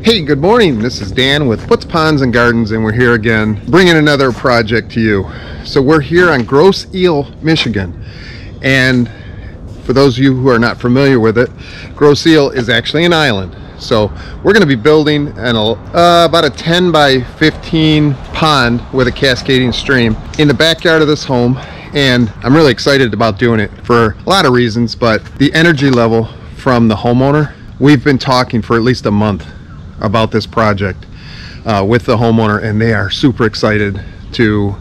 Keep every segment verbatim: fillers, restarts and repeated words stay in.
Hey, good morning. This is Dan with Put's Ponds and Gardens, and we're here again bringing another project to you. So we're here on Grosse Ile, Michigan, and for those of you who are not familiar with it, Grosse Ile is actually an island. So we're going to be building an, uh, about a ten by fifteen pond with a cascading stream in the backyard of this home, and I'm really excited about doing it for a lot of reasons, but the energy level from the homeowner, we've been talking for at least a month about this project uh, with the homeowner, and they are super excited to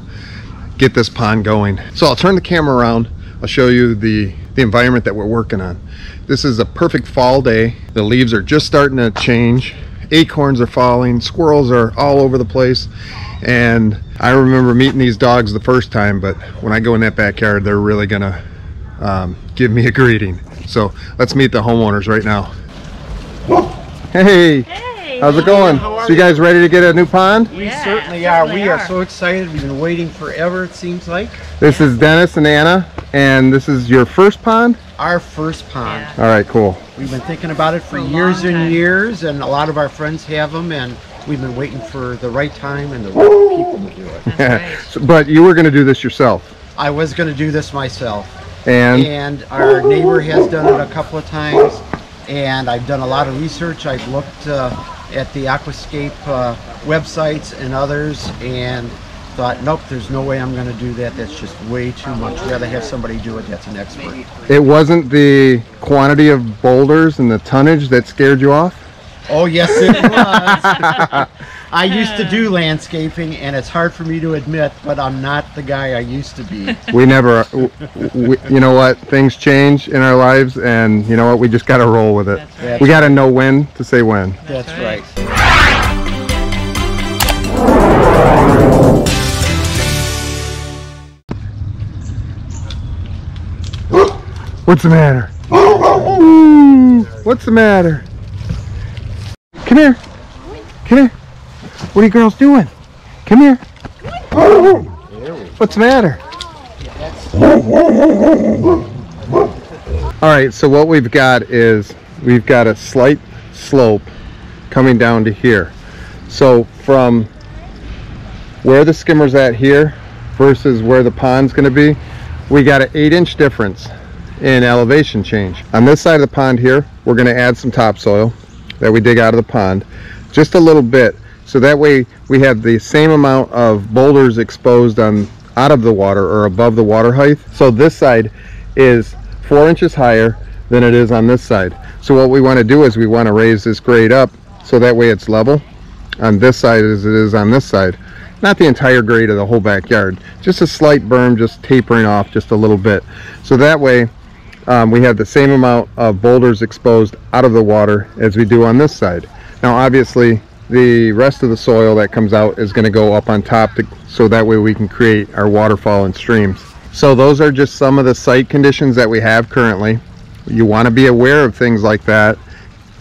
get this pond going. So I'll turn the camera around. I'll show you the, the environment that we're working on. This is a perfect fall day. The leaves are just starting to change. Acorns are falling. Squirrels are all over the place. And I remember meeting these dogs the first time, but when I go in that backyard, they're really gonna um, give me a greeting. So let's meet the homeowners right now. Whoa. Hey. Hey. How's it going? How are so you guys ready to get a new pond? We yeah, certainly are. Certainly we are. are so excited. We've been waiting forever, it seems like. This is Dennis and Anna, and this is your first pond? Our first pond. Yeah. All right, cool. We've been thinking about it for, for years and years, and a lot of our friends have them, and we've been waiting for the right time and the right people to do it. That's yeah. right. So, but you were going to do this yourself. I was going to do this myself. And? And our neighbor has done it a couple of times, and I've done a lot of research. I've looked... Uh, at the Aquascape uh, websites and others, and thought, nope, there's no way I'm going to do that. That's just way too much. I'd rather have somebody do it that's an expert. It wasn't the quantity of boulders and the tonnage that scared you off? Oh, yes, it was. I used to do landscaping, and it's hard for me to admit, but I'm not the guy I used to be. We never, we, you know what, things change in our lives, and you know what, we just got to roll with it. That's right. We got to know when to say when. That's, That's right. right. What's the matter? What's the matter? Come here. Come here. What are you girls doing? Come here. What's the matter? All right, so what we've got is we've got a slight slope coming down to here. So from where the skimmer's at here versus where the pond's going to be, we got an eight inch difference in elevation change. On this side of the pond here, we're going to add some topsoil that we dig out of the pond, just a little bit. So that way we have the same amount of boulders exposed on out of the water or above the water height. So this side is four inches higher than it is on this side. So what we want to do is we want to raise this grade up so that way it's level on this side as it is on this side. Not the entire grade of the whole backyard, just a slight berm, just tapering off just a little bit. So that way um, we have the same amount of boulders exposed out of the water as we do on this side. Now obviously the rest of the soil that comes out is going to go up on top to, so that way we can create our waterfall and streams. So those are just some of the site conditions that we have currently. You want to be aware of things like that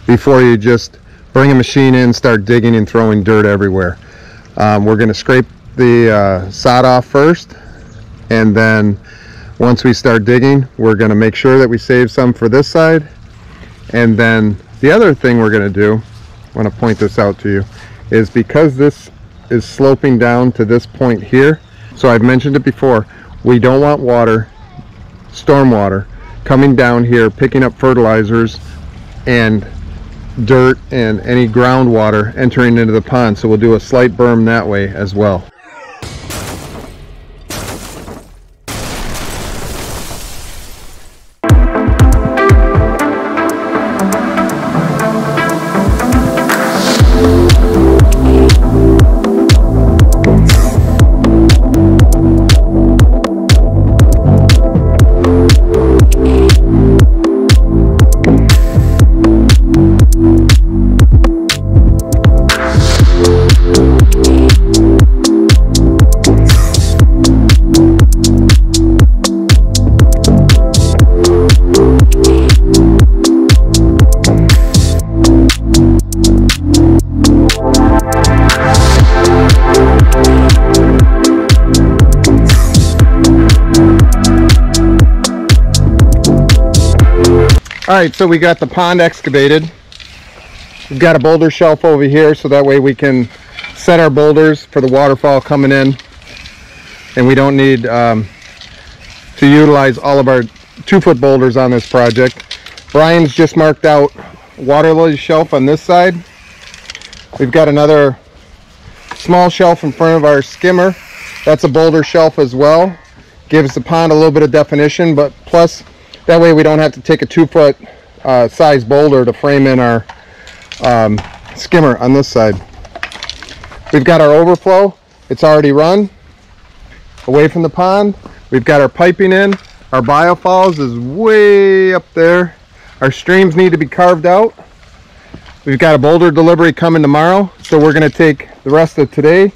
before you just bring a machine in, start digging and throwing dirt everywhere. Um, we're going to scrape the uh, sod off first, and then once we start digging, we're going to make sure that we save some for this side. And then the other thing we're going to do, I want to point this out to you, is because this is sloping down to this point here, so I've mentioned it before, we don't want water, storm water, coming down here, picking up fertilizers and dirt and any groundwater entering into the pond. So we'll do a slight berm that way as well. All right, so we got the pond excavated. We've got a boulder shelf over here, so that way we can set our boulders for the waterfall coming in, and we don't need um, to utilize all of our two-foot boulders on this project. Brian's just marked out water lily shelf on this side. We've got another small shelf in front of our skimmer. That's a boulder shelf as well. Gives the pond a little bit of definition, but plus that way we don't have to take a two-foot uh, size boulder to frame in our um, skimmer on this side. We've got our overflow. It's already run away from the pond. We've got our piping in. Our biofouls is way up there. Our streams need to be carved out. We've got a boulder delivery coming tomorrow, so we're going to take the rest of today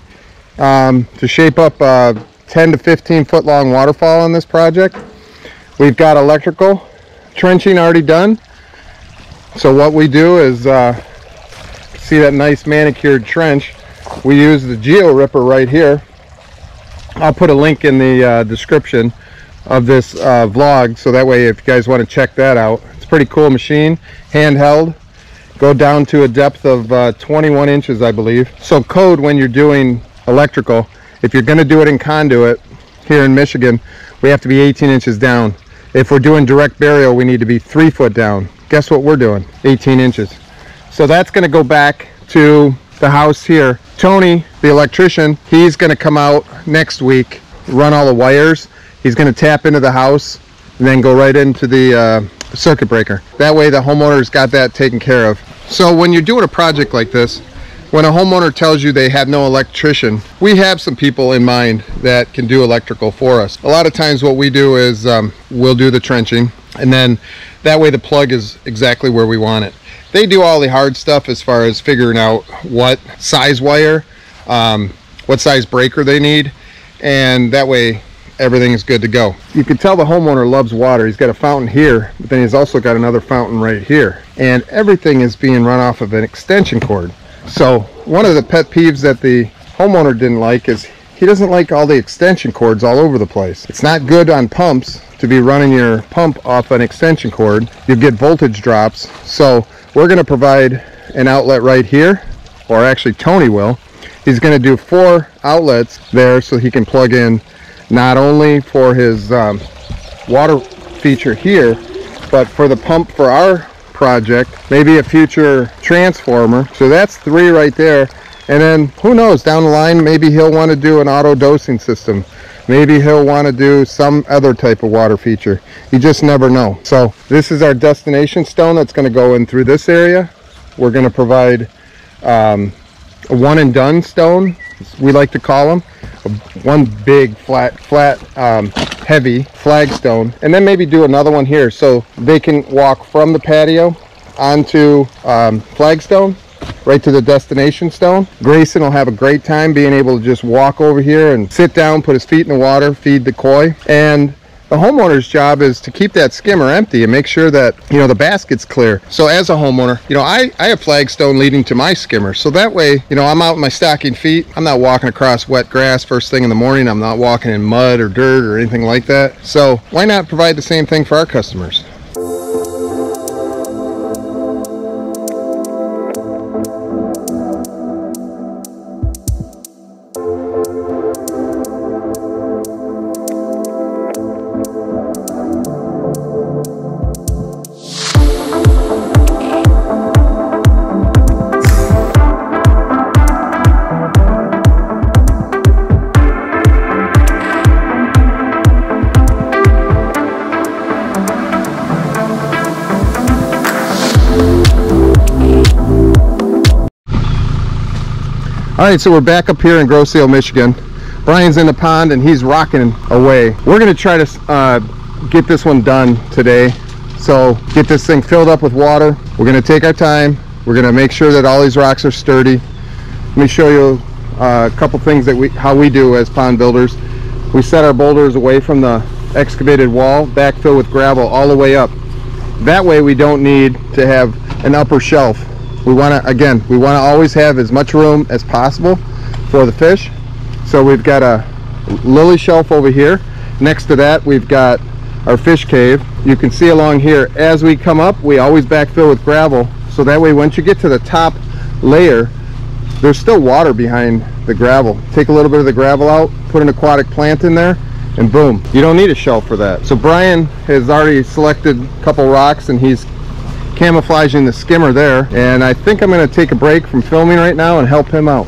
um, to shape up uh, ten to fifteen foot long waterfall on this project. We've got electrical trenching already done. So what we do is, uh, see that nice manicured trench? We use the GeoRipper right here. I'll put a link in the uh, description of this uh, vlog, so that way if you guys want to check that out. It's a pretty cool machine, handheld. Go down to a depth of uh, twenty-one inches, I believe. So code when you're doing electrical. If you're going to do it in conduit here in Michigan, we have to be eighteen inches down. If we're doing direct burial, we need to be three foot down. Guess what we're doing? eighteen inches. So that's going to go back to the house here. Tony, the electrician, he's going to come out next week, run all the wires. He's going to tap into the house and then go right into the uh, circuit breaker. That way the homeowner's got that taken care of. So when you're doing a project like this, when a homeowner tells you they have no electrician, we have some people in mind that can do electrical for us. A lot of times what we do is um, we'll do the trenching, and then that way the plug is exactly where we want it. They do all the hard stuff as far as figuring out what size wire, um, what size breaker they need, and that way everything is good to go. You can tell the homeowner loves water. He's got a fountain here, but then he's also got another fountain right here, and everything is being run off of an extension cord. So one of the pet peeves that the homeowner didn't like is he doesn't like all the extension cords all over the place. It's not good on pumps to be running your pump off an extension cord. You get voltage drops. So we're going to provide an outlet right here, or actually Tony will. He's going to do four outlets there so he can plug in not only for his um, water feature here, but for the pump for our project, maybe a future transformer. So that's three right there, and then who knows, down the line maybe he'll want to do an auto dosing system, maybe he'll want to do some other type of water feature. You just never know. So this is our destination stone that's going to go in through this area. We're going to provide um, a one and done stone, we like to call them, one big flat flat um, heavy flagstone, and then maybe do another one here so they can walk from the patio onto um, flagstone right to the destination stone. Grayson will have a great time being able to just walk over here and sit down, put his feet in the water, feed the koi, and the homeowner's job is to keep that skimmer empty and make sure that, you know, the basket's clear. So as a homeowner, you know, I, I have flagstone leading to my skimmer. So that way, you know, I'm out in my stocking feet. I'm not walking across wet grass first thing in the morning. I'm not walking in mud or dirt or anything like that. So why not provide the same thing for our customers? All right, so we're back up here in Grosse Ile, Michigan. Brian's in the pond and he's rocking away. We're gonna try to uh, get this one done today. So get this thing filled up with water. We're gonna take our time. We're gonna make sure that all these rocks are sturdy. Let me show you uh, a couple things that we, how we do as pond builders. We set our boulders away from the excavated wall, backfill with gravel all the way up. That way we don't need to have an upper shelf. We want to, again, we want to always have as much room as possible for the fish. So we've got a lily shelf over here. Next to that, we've got our fish cave. You can see along here, as we come up, we always backfill with gravel So that way, once you get to the top layer, there's still water behind the gravel. Take a little bit of the gravel out, put an aquatic plant in there, and boom, you don't need a shell for that. So Brian has already selected a couple rocks and he's camouflaging the skimmer there. And I think I'm gonna take a break from filming right now and help him out.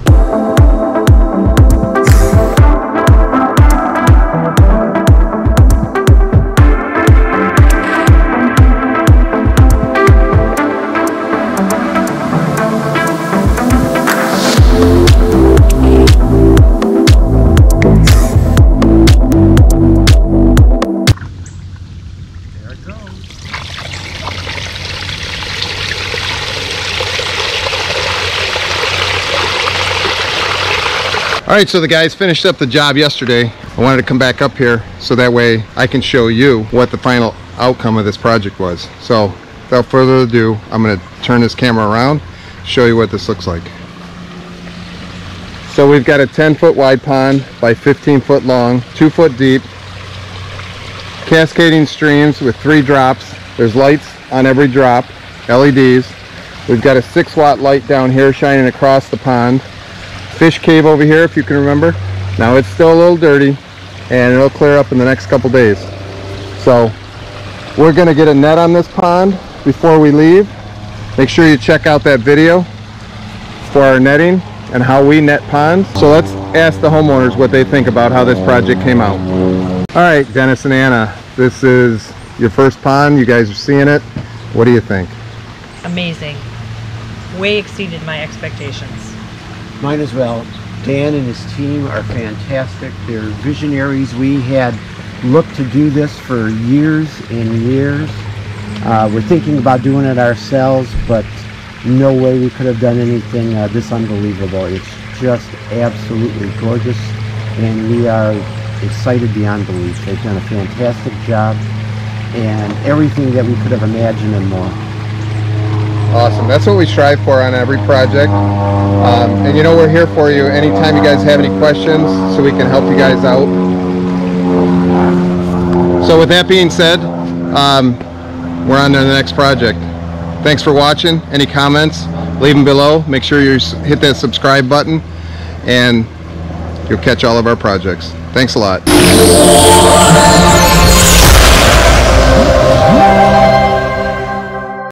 All right, so the guys finished up the job yesterday. I wanted to come back up here so that way I can show you what the final outcome of this project was. So without further ado, I'm gonna turn this camera around, show you what this looks like. So we've got a ten foot wide pond by fifteen foot long, two foot deep, cascading streams with three drops. There's lights on every drop, L E Ds. We've got a six watt light down here shining across the pond. Fish cave over here, if you can remember. Now it's still a little dirty and it'll clear up in the next couple days. So we're gonna get a net on this pond before we leave. Make sure you check out that video for our netting and how we net ponds. So let's ask the homeowners what they think about how this project came out. All right, Dennis and Anna, this is your first pond. You guys are seeing it. What do you think? Amazing. Way exceeded my expectations. Mine as well. Dan and his team are fantastic. They're visionaries. We had looked to do this for years and years. Uh, we're thinking about doing it ourselves, but no way we could have done anything uh, this unbelievable. It's just absolutely gorgeous, and we are excited beyond belief. They've done a fantastic job, and everything that we could have imagined and more. Awesome. That's what we strive for on every project. Um, and you know, we're here for you anytime you guys have any questions so we can help you guys out. So with that being said, um, we're on to the next project. Thanks for watching. Any comments, leave them below. Make sure you hit that subscribe button and you'll catch all of our projects. Thanks a lot.